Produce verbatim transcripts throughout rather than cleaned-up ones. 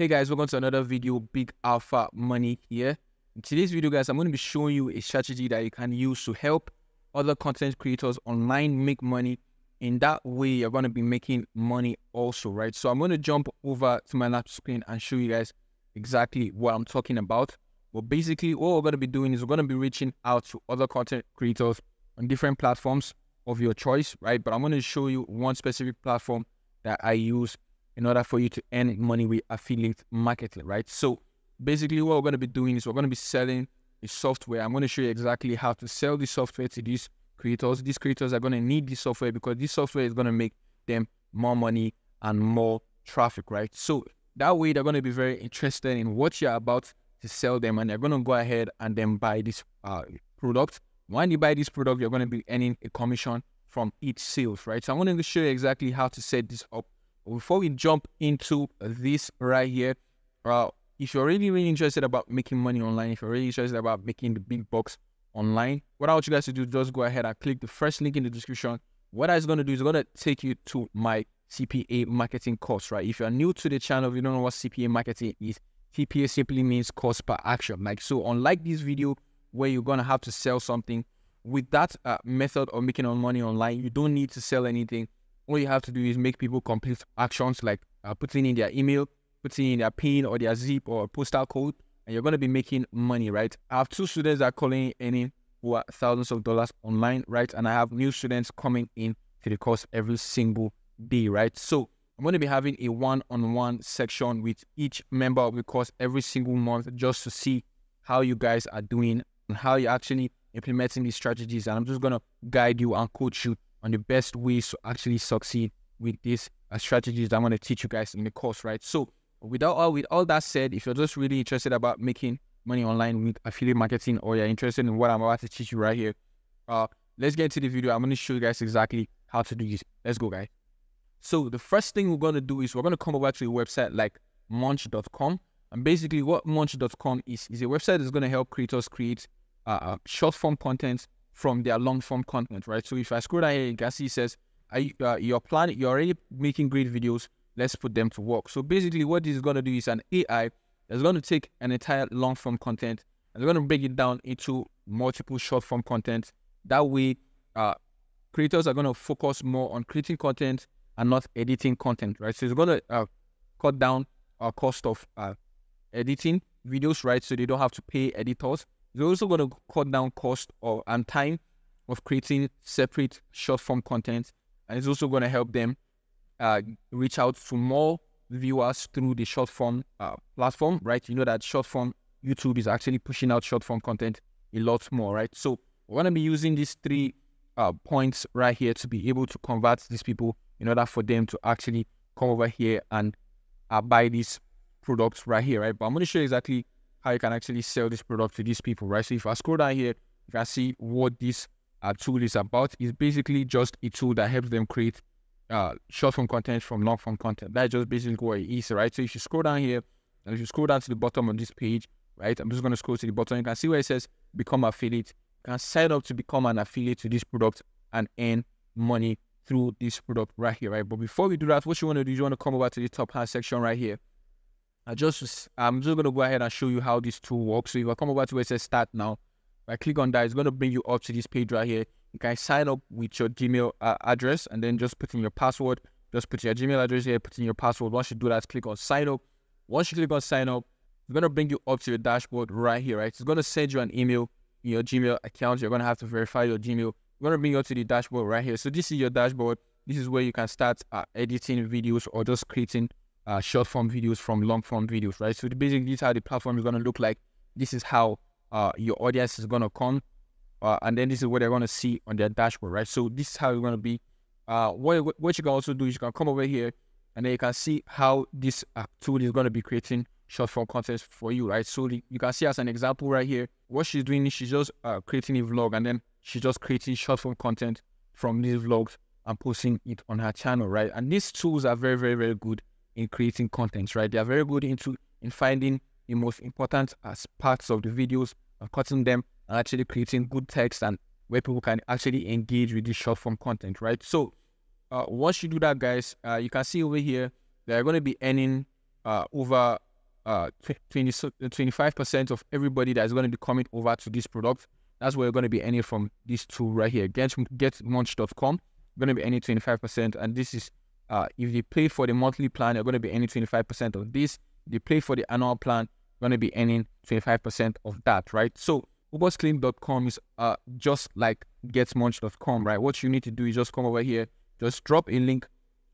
Hey guys, welcome to another video, Big Alpha Money here. In today's video, guys, I'm going to be showing you a strategy that you can use to help other content creators online make money. In that way, you're going to be making money also, right? So I'm going to jump over to my laptop screen and show you guys exactly what I'm talking about. But basically, what we're going to be doing is we're going to be reaching out to other content creators on different platforms of your choice, right? But I'm going to show you one specific platform that I use in order for you to earn money with affiliate marketing, right? So basically what we're going to be doing is we're going to be selling a software. I'm going to show you exactly how to sell the software to these creators. These creators are going to need this software because this software is going to make them more money and more traffic, right? So that way they're going to be very interested in what you're about to sell them, and they're going to go ahead and then buy this uh, product. When you buy this product, you're going to be earning a commission from each sales, right? So I'm going to show you exactly how to set this up. Before we jump into this right here, uh, if you're really, really interested about making money online, if you're really interested about making the big bucks online, what I want you guys to do, just go ahead and click the first link in the description. What I was going to do is going to take you to my C P A marketing course, right? If you're new to the channel, if you don't know what C P A marketing is, C P A simply means cost per action. Like, so unlike this video where you're going to have to sell something, with that uh, method of making money online, you don't need to sell anything. All you have to do is make people complete actions like uh, putting in their email, putting in their pin or their zip or postal code, and you're going to be making money, right? I have two students that are calling in earning who are thousands of dollars online, right? And I have new students coming in to the course every single day, right? So I'm going to be having a one-on-one section with each member of the course every single month just to see how you guys are doing and how you're actually implementing these strategies. And I'm just going to guide you and coach you on the best ways to actually succeed with these uh, strategies that I'm going to teach you guys in the course, right? So without all, with all that said, if you're just really interested about making money online with affiliate marketing, or you're interested in what I'm about to teach you right here, uh, let's get into the video. I'm going to show you guys exactly how to do this. Let's go, guys. So the first thing we're going to do is we're going to come over to a website like munch dot com. And basically what munch dot com is, is a website that's going to help creators create uh, uh, short-form content from their long-form content, right? So if I scroll down here, you can see it says, you, uh, you're planning, you're already making great videos, let's put them to work. So basically what this is going to do is an A I that's going to take an entire long-form content and they're going to break it down into multiple short-form content. That way, uh, creators are going to focus more on creating content and not editing content, right? So it's going to uh, cut down our cost of uh, editing videos, right? So they don't have to pay editors. They're also going to cut down cost or and time of creating separate short-form content, and it's also going to help them uh, reach out to more viewers through the short-form uh, platform, right? You know that short-form YouTube is actually pushing out short-form content a lot more, right? So we're going to be using these three uh, points right here to be able to convert these people in order for them to actually come over here and uh, buy these products right here, right? But I'm going to show you exactly how you can actually sell this product to these people, right? So if I scroll down here, you can see what this uh, tool is about. It's basically just a tool that helps them create uh, short-form content from long-form content. That's just basically what it is, right? So if you scroll down here, and if you scroll down to the bottom of this page, right? I'm just going to scroll to the bottom. You can see where it says, become affiliate. You can sign up to become an affiliate to this product and earn money through this product right here, right? But before we do that, what you want to do is you want to come over to the top hand section right here. I just, I'm just going to go ahead and show you how this tool works. So if I come over to where it says start now, if I click on that, it's going to bring you up to this page right here. You can sign up with your Gmail uh, address and then just put in your password. Just put your Gmail address here, put in your password. Once you do that, click on sign up. Once you click on sign up, it's going to bring you up to your dashboard right here, right? It's going to send you an email in your Gmail account. You're going to have to verify your Gmail. It's going to bring you up to the dashboard right here. So this is your dashboard. This is where you can start uh, editing videos or just creating Uh, short form videos from long form videos, right? So basically this is how the platform is going to look like. This is how uh, your audience is going to come, uh, and then this is what they're going to see on their dashboard, right? So this is how it's going to be. Uh, what, what you can also do is you can come over here and then you can see how this uh, tool is going to be creating short form content for you, right? So the, you can see as an example right here, what she's doing is she's just uh, creating a vlog, and then she's just creating short form content from these vlogs and posting it on her channel, right? And these tools are very, very, very good in creating contents, right? They are very good into in finding the most important as parts of the videos and cutting them and actually creating good text and where people can actually engage with the short form content, right? So uh, once you do that, guys, uh, you can see over here they're going to be earning uh, over uh, twenty-five percent of everybody that's going to be coming over to this product. That's where you're going to be earning from this tool right here. Get, get munch dot com. You're going to be earning twenty-five percent. And this is, uh, if they pay for the monthly plan, you're going to be earning twenty-five percent of this. If they pay for the annual plan, you're going to be earning twenty-five percent of that, right? So Ubers Claim dot com is uh, just like get munch dot com, right? What you need to do is just come over here, just drop a link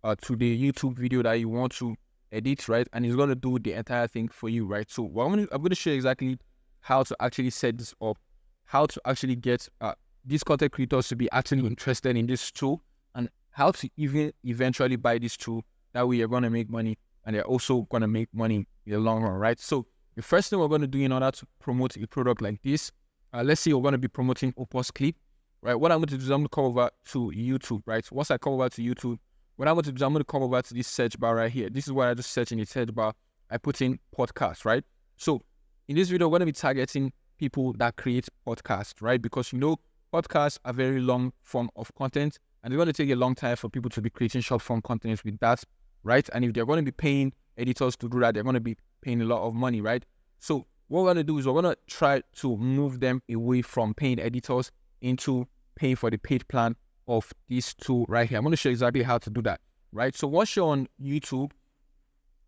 uh, to the YouTube video that you want to edit, right? And it's going to do the entire thing for you, right? So what I'm going to, I'm going to show you exactly how to actually set this up, how to actually get uh, these content creators to be actually interested in this tool, and how to even eventually buy this tool. That way you're going to make money, and they're also going to make money in the long run, right? So the first thing we're going to do in order to promote a product like this, uh, let's say we're going to be promoting OpusClip, right? What I'm going to do is I'm going to come over to YouTube, right? Once I come over to YouTube, what I'm going to do is I'm going to come over to this search bar right here. This is what I just search in the search bar. I put in podcast, right? So in this video, we're going to be targeting people that create podcasts, right? Because you know, podcasts are very long form of content, and it's going to take a long time for people to be creating short form content with that, right? And if they're going to be paying editors to do that, they're going to be paying a lot of money, right? So what we're going to do is we're going to try to move them away from paying editors into paying for the paid plan of these two right here. I'm going to show you exactly how to do that, right? So once you're on YouTube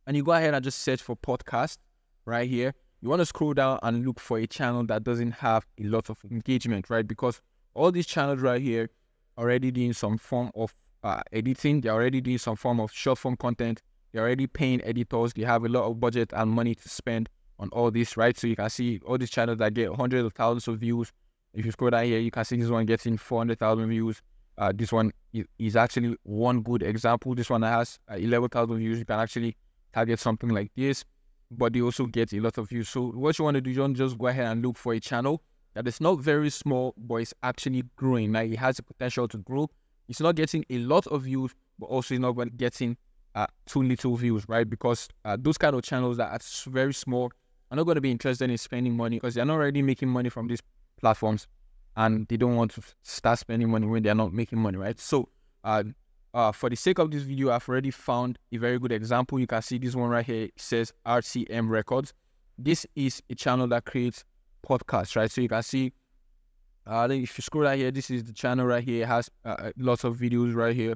and you go ahead and just search for podcast right here, you want to scroll down and look for a channel that doesn't have a lot of engagement, right? Because all these channels right here already doing some form of uh, editing. They're already doing some form of short form content. They're already paying editors. They have a lot of budget and money to spend on all this, right? So you can see all these channels that get hundreds of thousands of views. If you scroll down here, you can see this one getting four hundred thousand views. Uh, this one is actually one good example. This one has uh, eleven thousand views. You can actually target something like this, but they also get a lot of views. So what you want to do, you want to just go ahead and look for a channel that is not very small, but it's actually growing. Like, it has the potential to grow. It's not getting a lot of views, but also it's not getting uh, too little views, right? Because uh, those kind of channels that are very small are not going to be interested in spending money, because they're not already making money from these platforms, and they don't want to start spending money when they're not making money, right? So uh, uh, for the sake of this video, I've already found a very good example. You can see this one right here. It says R C M Records. This is a channel that creates podcasts, right? So you can see, uh, if you scroll right here, this is the channel right here. It has uh, lots of videos right here.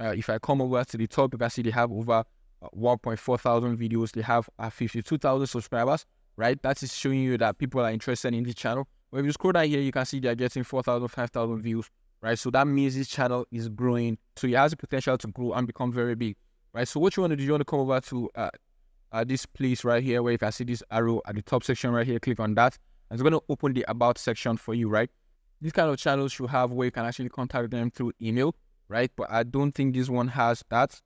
Uh, if I come over to the top, you can see they have over uh, one point four thousand videos. They have uh, fifty-two thousand subscribers, right? That is showing you that people are interested in this channel. When you scroll down here, you can see they're getting four thousand, five thousand views, right? So that means this channel is growing. So it has the potential to grow and become very big, right? So what you want to do, you want to come over to uh, uh, this place right here, where you can see this arrow at the top section right here. Click on that. And it's going to open the About section for you, right? These kind of channels you have where you can actually contact them through email, right? But I don't think this one has that.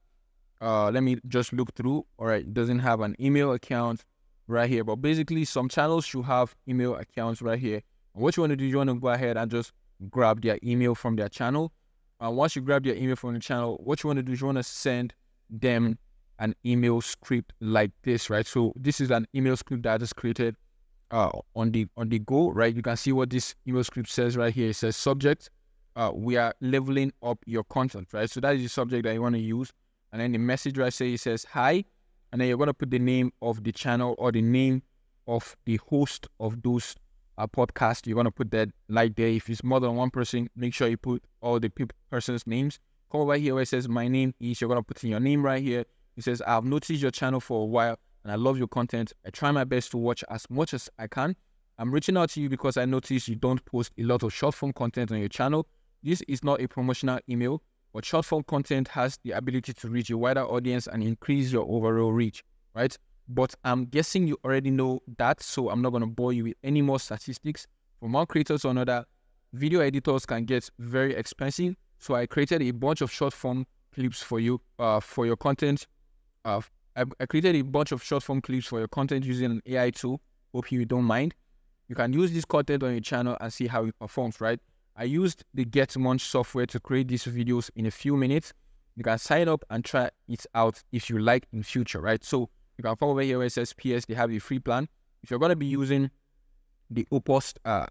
Uh, let me just look through. All right, it doesn't have an email account right here. But basically, some channels you have email accounts right here. What you want to do, you want to go ahead and just grab their email from their channel. And once you grab their email from the channel, what you want to do is you want to send them an email script like this, right? So this is an email script that is created uh, on the on the go, right? You can see what this email script says right here. It says, subject, uh, we are leveling up your content, right? So that is the subject that you want to use. And then the message right here, it says, hi. And then you're going to put the name of the channel or the name of the host of those a podcast. You're going to put that like there. If it's more than one person, make sure you put all the people person's names. Come over here where it says my name is, you're going to put in your name right here. It says, I've noticed your channel for a while and I love your content. I try my best to watch as much as I can. I'm reaching out to you because I noticed you don't post a lot of short form content on your channel. This is not a promotional email, but short form content has the ability to reach a wider audience and increase your overall reach, right? But I'm guessing you already know that, so I'm not going to bore you with any more statistics. From one creator to another, video editors can get very expensive. So I created a bunch of short form clips for you, uh, for your content. Uh, I, I created a bunch of short form clips for your content using an A I tool. Hope you don't mind. You can use this content on your channel and see how it performs, right? I used the GetMunch software to create these videos in a few minutes. You can sign up and try it out if you like in future, right? So you can come over here where it says P S, they have a free plan. If you're going to be using the Opus uh,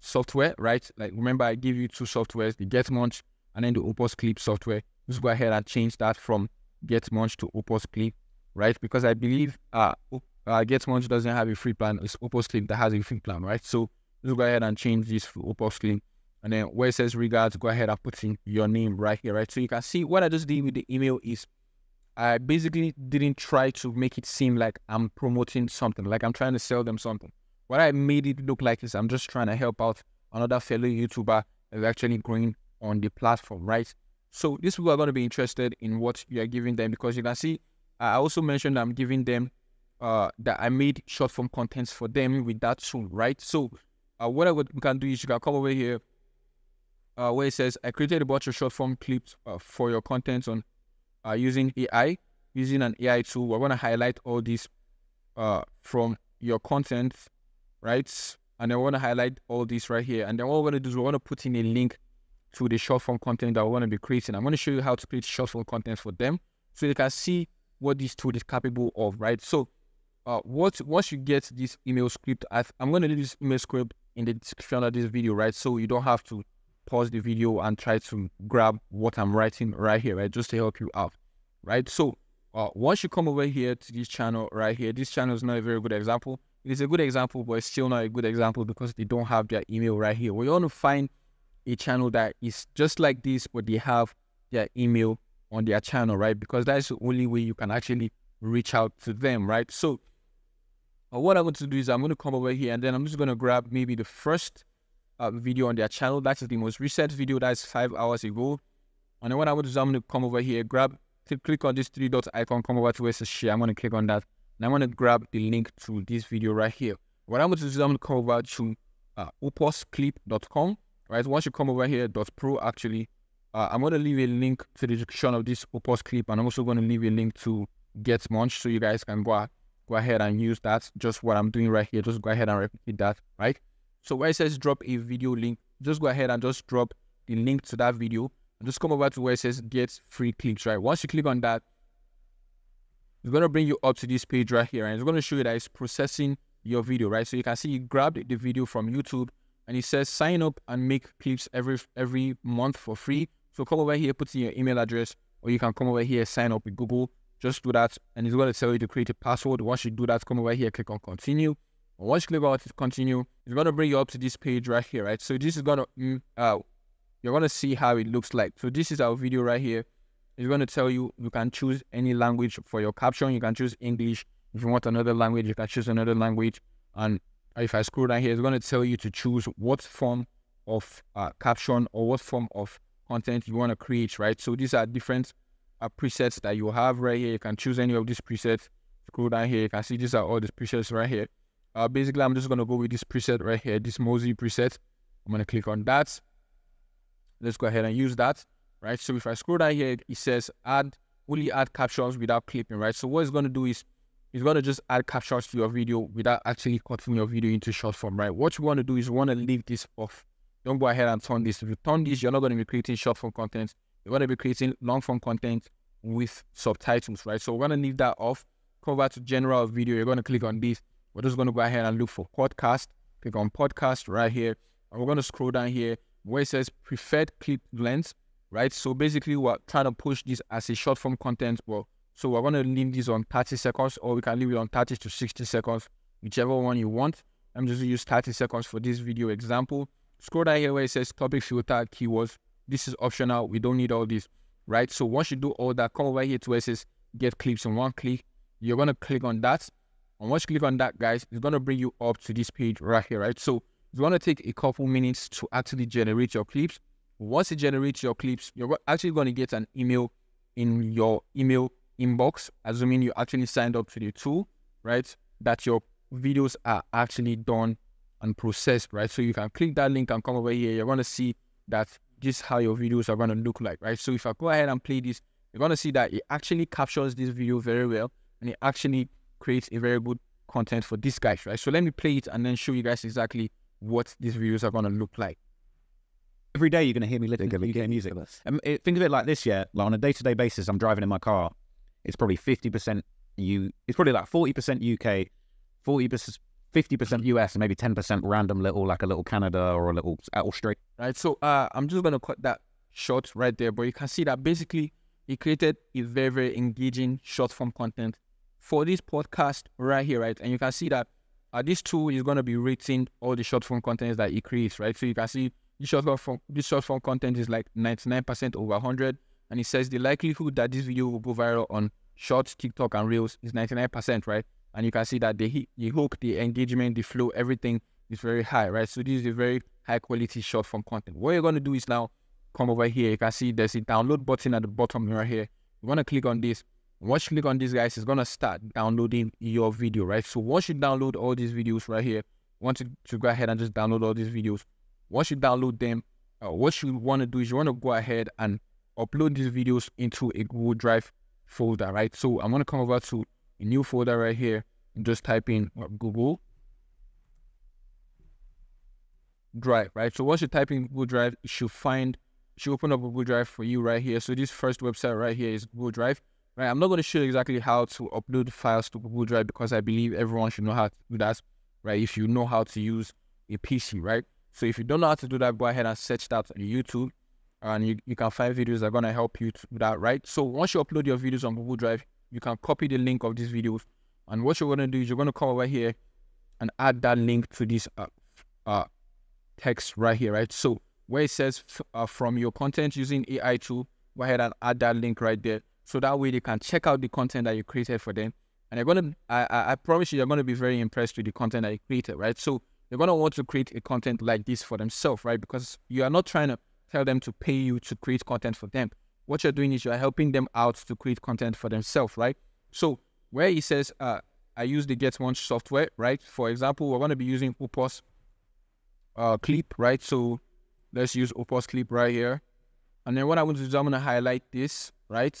software, right? Like, remember, I give you two softwares, the GetMunch and then the OpusClip software. Just go ahead and change that from GetMunch to OpusClip, right? Because I believe uh, uh, GetMunch doesn't have a free plan. It's OpusClip that has a free plan, right? So you go ahead and change this to OpusClip. And then where it says regards, go ahead and put in your name right here, right? So you can see what I just did with the email is I basically didn't try to make it seem like I'm promoting something, like I'm trying to sell them something. What I made it look like is I'm just trying to help out another fellow YouTuber that's actually growing on the platform, right? So these people are going to be interested in what you are giving them, because you can see I also mentioned I'm giving them uh, that I made short form contents for them with that tool, right? So uh, what I would, we can do is you can come over here. Uh, where it says, I created a bunch of short form clips uh, for your contents on uh, using A I, using an A I tool. We're going to highlight all these uh, from your content, right? And then we're going to highlight all this right here. And then what we're going to do is we're going to put in a link to the short form content that we're going to be creating. I'm going to show you how to create short form content for them so they can see what this tool is capable of, right? So uh, what, once you get this email script, I've, I'm going to leave this email script in the description of this video, right? So you don't have to pause the video and try to grab what I'm writing right here, right? Just to help you out, right? So uh, once you come over here to this channel right here, this channel is not a very good example. It is a good example, but it's still not a good example because they don't have their email right here. We want to find a channel that is just like this, but they have their email on their channel, right? Because that's the only way you can actually reach out to them, right? So uh, what I'm going to do is I'm going to come over here and then I'm just going to grab maybe the first Uh, video on their channel. That's the most recent video. That's five hours ago. And then what I would do is I'm going to come over here, grab, click on this three dot icon, come over to where it says share. I'm going to click on that. And I'm going to grab the link to this video right here. What I'm going to do is I'm going to come over to uh, opus clip dot com, right? Once you come over here, dot pro actually, uh, I'm going to leave a link to the description of this OpusClip, and I'm also going to leave a link to GetMunch so you guys can go, go ahead and use that. Just what I'm doing right here. Just go ahead and replicate that, right? So where it says drop a video link, just go ahead and just drop the link to that video and just come over to where it says get free clicks, right? Once you click on that, it's going to bring you up to this page right here and it's going to show you that it's processing your video, right? So you can see you grabbed the video from YouTube and it says sign up and make clips every every month for free. So come over here, put in your email address, or you can come over here, sign up with Google, just do that. And it's going to tell you to create a password. Once you do that, come over here, click on continue. Once you click on continue, it's going to bring you up to this page right here, right? So this is going to, uh, you're going to see how it looks like. So this is our video right here. It's going to tell you, you can choose any language for your caption. You can choose English. If you want another language, you can choose another language. And if I scroll down here, it's going to tell you to choose what form of uh, caption or what form of content you want to create, right? So these are different uh, presets that you have right here. You can choose any of these presets. Scroll down here, you can see these are all the presets right here. Uh, basically, I'm just going to go with this preset right here, this Mosey preset. I'm going to click on that. Let's go ahead and use that, right? So if I scroll down here, it says add, only add captions without clipping, right? So what it's going to do is it's going to just add captions to your video without actually cutting your video into short form, right? What you want to do is you want to leave this off. Don't go ahead and turn this. If you turn this, you're not going to be creating short form content. You're going to be creating long form content with subtitles, right? So we're going to leave that off. Come back to general video. You're going to click on this. We're just going to go ahead and look for podcast. Click on podcast right here. And we're going to scroll down here where it says preferred clip length, right? So basically, we're trying to push this as a short form content. Well, so we're going to leave this on thirty seconds, or we can leave it on thirty to sixty seconds, whichever one you want. I'm just going to use thirty seconds for this video example. Scroll down here where it says topic filter keywords. This is optional. We don't need all this, right? So once you do all that, come over here to where it says get clips in one click. You're going to click on that. And once you click on that, guys, it's going to bring you up to this page right here, right? So it's going to take a couple minutes to actually generate your clips. Once it generates your clips, you're actually going to get an email in your email inbox, assuming you actually signed up to the tool, right? That your videos are actually done and processed, right? So you can click that link and come over here. You're going to see that this is how your videos are going to look like, right? So if I go ahead and play this, you're going to see that it actually captures this video very well, and it actually creates a very good content for these guys, right? So let me play it and then show you guys exactly what these videos are going to look like. Every day you're going to hear me listen to U K music. Um, it, think of it like this, yeah. Like on a day-to-day basis, I'm driving in my car. It's probably fifty percent U. It's probably like forty percent U K, forty percent, fifty percent U S, and maybe ten percent random little, like a little Canada or a little Australia. Right. So uh, I'm just going to cut that short right there, but you can see that basically it created a very, very engaging short-form content for this podcast right here, right? And you can see that uh, this tool is going to be rating all the short form contents that it creates, right? So you can see this short form, this short form content is like ninety-nine percent over one hundred. And it says the likelihood that this video will go viral on Shorts, TikTok, and Reels is ninety-nine percent, right? And you can see that the, the hook, the engagement, the flow, everything is very high, right? So this is a very high quality short form content. What you're going to do is now come over here. You can see there's a download button at the bottom right here. You want to click on this. Once you click on this, guys, it's going to start downloading your video, right? So once you download all these videos right here, I want you to go ahead and just download all these videos. Once you download them, uh, what you want to do is you want to go ahead and upload these videos into a Google Drive folder, right? So I'm going to come over to a new folder right here and just type in Google Drive, right? So once you type in Google Drive, you should find, you should open up Google Drive for you right here. So this first website right here is Google Drive, right? I'm not going to show you exactly how to upload files to Google Drive because I believe everyone should know how to do that, right? If you know how to use a P C, right? So if you don't know how to do that, go ahead and search that on YouTube. And you, you can find videos that are going to help you to do that, right? So once you upload your videos on Google Drive, you can copy the link of these videos. And what you're going to do is you're going to come over here and add that link to this uh, uh, text right here, right? So where it says uh, from your content using A I tool, go ahead and add that link right there. So that way they can check out the content that you created for them. And they're going to, I, I promise you, they're going to be very impressed with the content that you created, right? So they're going to want to create a content like this for themselves, right? Because you are not trying to tell them to pay you to create content for them. What you're doing is you're helping them out to create content for themselves, right? So where he says, uh, I use the GetMunch software, right? For example, we're going to be using Opus uh, Clip, right? So let's use Opus Clip right here. And then what I want to do is I'm going to highlight this, right?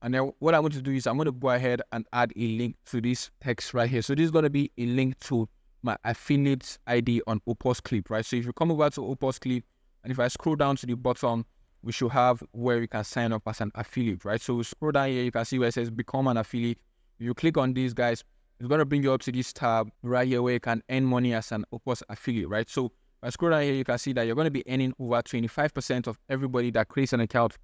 And then what I want to do is I'm going to go ahead and add a link to this text right here. So this is going to be a link to my affiliate I D on Opus Clip, right? So if you come over to Opus Clip, and if I scroll down to the bottom, we should have where we can sign up as an affiliate, right? So we scroll down here, you can see where it says become an affiliate. If you click on these, guys, it's going to bring you up to this tab right here where you can earn money as an Opus affiliate, right? So if I scroll down here, you can see that you're going to be earning over twenty-five percent of everybody that creates an account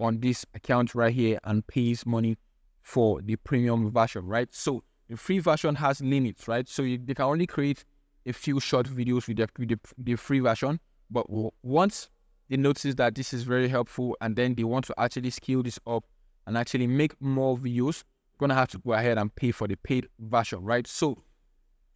on this account right here and pays money for the premium version, right? So the free version has limits, right? So you, they can only create a few short videos with the, with the, the free version. But once they notice that this is very helpful and then they want to actually scale this up and actually make more views, you're going to have to go ahead and pay for the paid version, right? So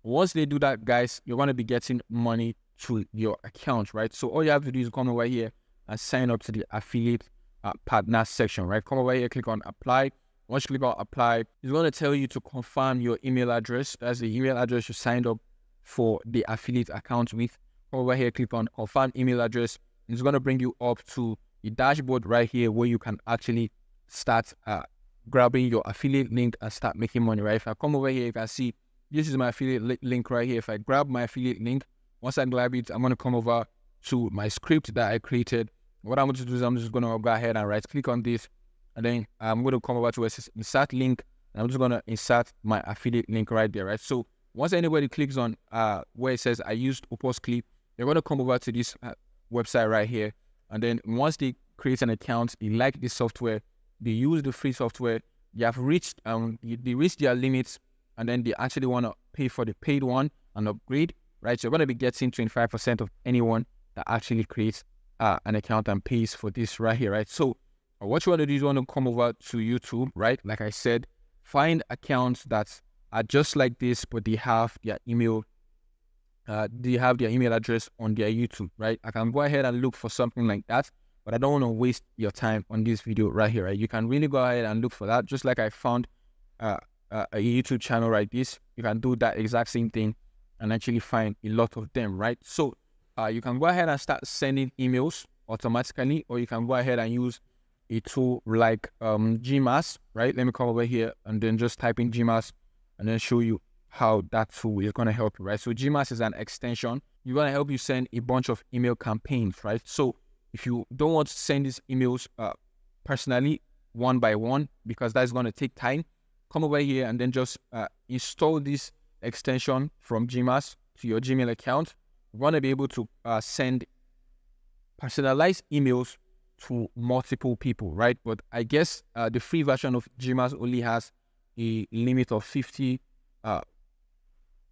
once they do that, guys, you're going to be getting money to your account, right? So all you have to do is come over here and sign up to the affiliate uh, partner section, right? Come over here, click on apply. Once you click on apply, it's going to tell you to confirm your email address. That's the email address you signed up for the affiliate account with. Over here, click on confirm email address. It's going to bring you up to the dashboard right here where you can actually start uh, grabbing your affiliate link and start making money, right? If I come over here, you can see this is my affiliate li link right here. If I grab my affiliate link, once I grab it, I'm going to come over to my script that I created. What I'm going to do is I'm just going to go ahead and right click on this, and then I'm going to come over to where it says insert link, and I'm just going to insert my affiliate link right there, right? So once anybody clicks on uh, where it says I used Opus Clip, they're going to come over to this uh, website right here. And then once they create an account, they like the software, they use the free software, they have reached, um, they reach their limits, and then they actually want to pay for the paid one and upgrade, right? So you're going to be getting twenty-five percent of anyone that actually creates uh, an account and pays for this right here, right? So uh, what you want to do is you want to come over to YouTube, right? Like I said, find accounts that are just like this, but they have their email Uh, they have their email address on their YouTube, right? I can go ahead and look for something like that, but I don't want to waste your time on this video right here, right? You can really go ahead and look for that. Just like I found uh, uh, a YouTube channel like this, you can do that exact same thing and actually find a lot of them, right? So uh, you can go ahead and start sending emails automatically, or you can go ahead and use a tool like um, GMass, right? Let me come over here and then just type in GMass and then show you how that tool is going to help you, right? So GMass is an extension. You're going to help you send a bunch of email campaigns, right? So if you don't want to send these emails uh, personally one by one, because that's going to take time, come over here and then just uh, install this extension from GMass to your Gmail account. You're going to be able to uh, send personalized emails to multiple people, right? But I guess uh, the free version of GMass only has a limit of fifty uh,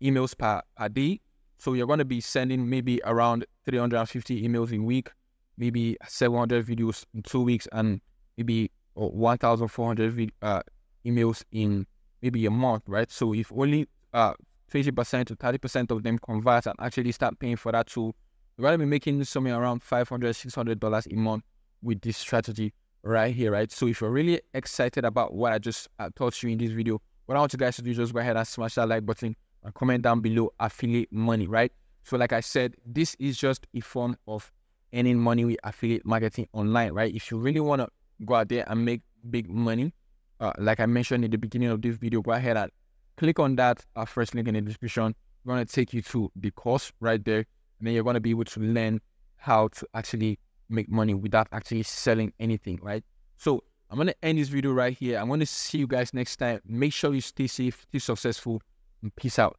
emails per, per day. So you're going to be sending maybe around three hundred fifty emails a week, maybe seven hundred videos in two weeks, and maybe oh, one thousand four hundred uh, emails in maybe a month, right? So if only uh, twenty percent to thirty percent of them convert and actually start paying for that tool, you're going to be making somewhere around five hundred, six hundred dollars a month with this strategy right here, right? So if you're really excited about what I just uh, taught you in this video, what I want you guys to do is just go ahead and smash that like button. Comment down below affiliate money, right? So like I said, this is just a form of earning money with affiliate marketing online, right? If you really want to go out there and make big money, uh, like I mentioned in the beginning of this video, go ahead and click on that uh, first link in the description. I'm going to take you to the course right there, and then you're going to be able to learn how to actually make money without actually selling anything, right? So I'm going to end this video right here. I'm going to see you guys next time. Make sure you stay safe, stay successful, and peace out.